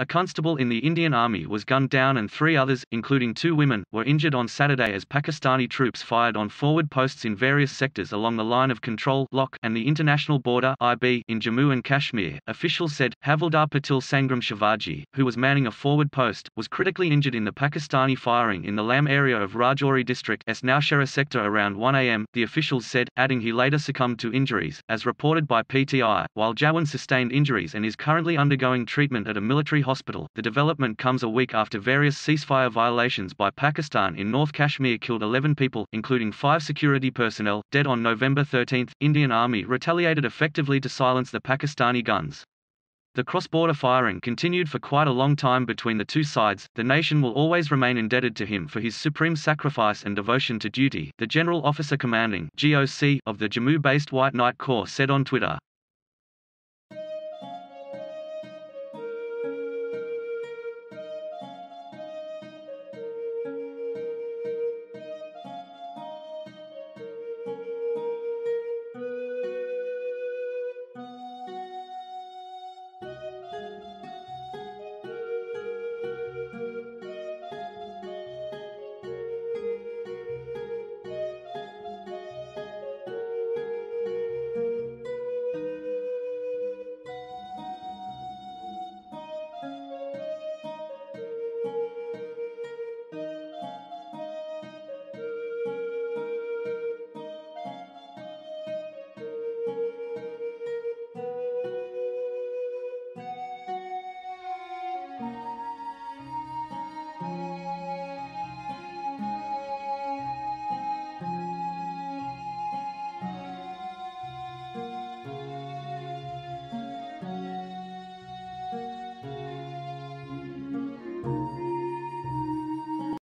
A constable in the Indian Army was gunned down and 3 others, including 2 women, were injured on Saturday as Pakistani troops fired on forward posts in various sectors along the line of control (LoC) and the international border (IB) in Jammu and Kashmir. Officials said Havildar Patil Sangram Shivaji, who was manning a forward post, was critically injured in the Pakistani firing in the Lam area of Rajori district's Naushara sector around 1 a.m., the officials said, adding he later succumbed to injuries, as reported by PTI, while Jawan sustained injuries and is currently undergoing treatment at a military hospital. The development comes a week after various ceasefire violations by Pakistan in North Kashmir killed 11 people, including 5 security personnel, dead on November 13. Indian Army retaliated effectively to silence the Pakistani guns. The cross-border firing continued for quite a long time between the two sides. The nation will always remain indebted to him for his supreme sacrifice and devotion to duty, the General Officer Commanding (GOC) of the Jammu-based White Knight Corps said on Twitter.